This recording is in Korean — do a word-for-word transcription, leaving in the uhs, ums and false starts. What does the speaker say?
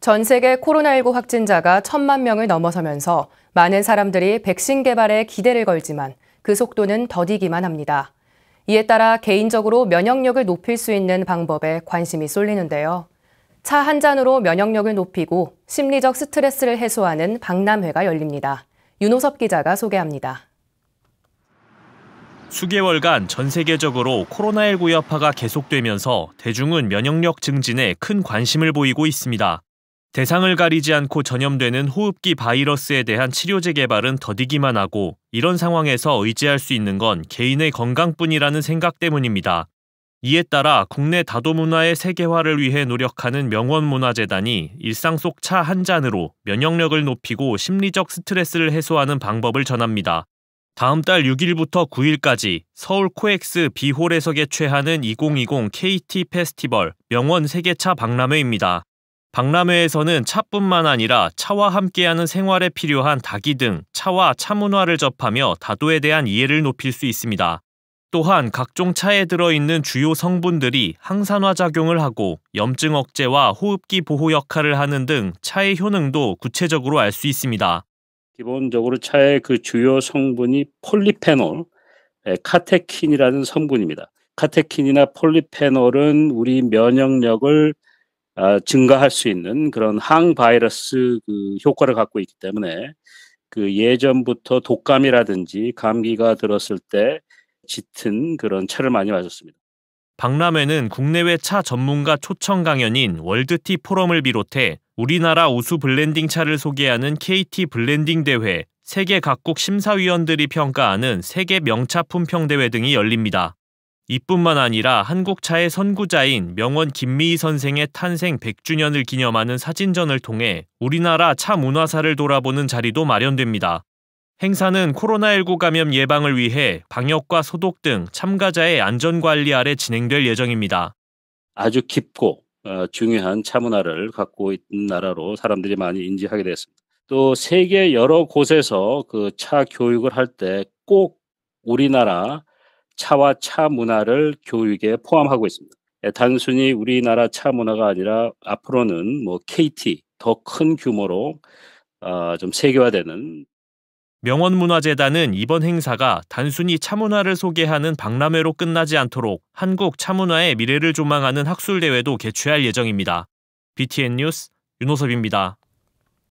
전 세계 코로나 일구 확진자가 천만 명을 넘어서면서 많은 사람들이 백신 개발에 기대를 걸지만 그 속도는 더디기만 합니다. 이에 따라 개인적으로 면역력을 높일 수 있는 방법에 관심이 쏠리는데요. 차 한 잔으로 면역력을 높이고 심리적 스트레스를 해소하는 박람회가 열립니다. 윤호섭 기자가 소개합니다. 수개월간 전 세계적으로 코로나 일구 여파가 계속되면서 대중은 면역력 증진에 큰 관심을 보이고 있습니다. 대상을 가리지 않고 전염되는 호흡기 바이러스에 대한 치료제 개발은 더디기만 하고 이런 상황에서 의지할 수 있는 건 개인의 건강뿐이라는 생각 때문입니다. 이에 따라 국내 다도문화의 세계화를 위해 노력하는 명원문화재단이 일상 속 차 한 잔으로 면역력을 높이고 심리적 스트레스를 해소하는 방법을 전합니다. 다음 달 육일부터 구일까지 서울 코엑스 B홀에서 개최하는 이천이십 케이티 페스티벌 명원 세계차 박람회입니다. 박람회에서는 차뿐만 아니라 차와 함께하는 생활에 필요한 닭이 등 차와 차문화를 접하며 다도에 대한 이해를 높일 수 있습니다. 또한 각종 차에 들어있는 주요 성분들이 항산화 작용을 하고 염증 억제와 호흡기 보호 역할을 하는 등 차의 효능도 구체적으로 알 수 있습니다. 기본적으로 차의 그 주요 성분이 폴리페놀, 카테킨이라는 성분입니다. 카테킨이나 폴리페놀은 우리 면역력을 증가할 수 있는 그런 항바이러스 그 효과를 갖고 있기 때문에 그 예전부터 독감이라든지 감기가 들었을 때 짙은 그런 차를 많이 마셨습니다. 박람회는 국내외 차 전문가 초청 강연인 월드티 포럼을 비롯해 우리나라 우수 블렌딩 차를 소개하는 케이티 블렌딩 대회, 세계 각국 심사위원들이 평가하는 세계 명차 품평 대회 등이 열립니다. 이뿐만 아니라 한국차의 선구자인 명원 김미희 선생의 탄생 백 주년을 기념하는 사진전을 통해 우리나라 차 문화사를 돌아보는 자리도 마련됩니다. 행사는 코로나 일구 감염 예방을 위해 방역과 소독 등 참가자의 안전관리 아래 진행될 예정입니다. 아주 깊고 중요한 차 문화를 갖고 있는 나라로 사람들이 많이 인지하게 됐습니다. 또 세계 여러 곳에서 그 차 교육을 할 때 꼭 우리나라 차와 차 문화를 교육에 포함하고 있습니다. 단순히 우리나라 차 문화가 아니라 앞으로는 뭐 케이티 더 큰 규모로 좀 세계화되는 명원문화재단은 이번 행사가 단순히 차문화를 소개하는 박람회로 끝나지 않도록 한국 차문화의 미래를 조망하는 학술대회도 개최할 예정입니다. 비티엔 뉴스 윤호섭입니다.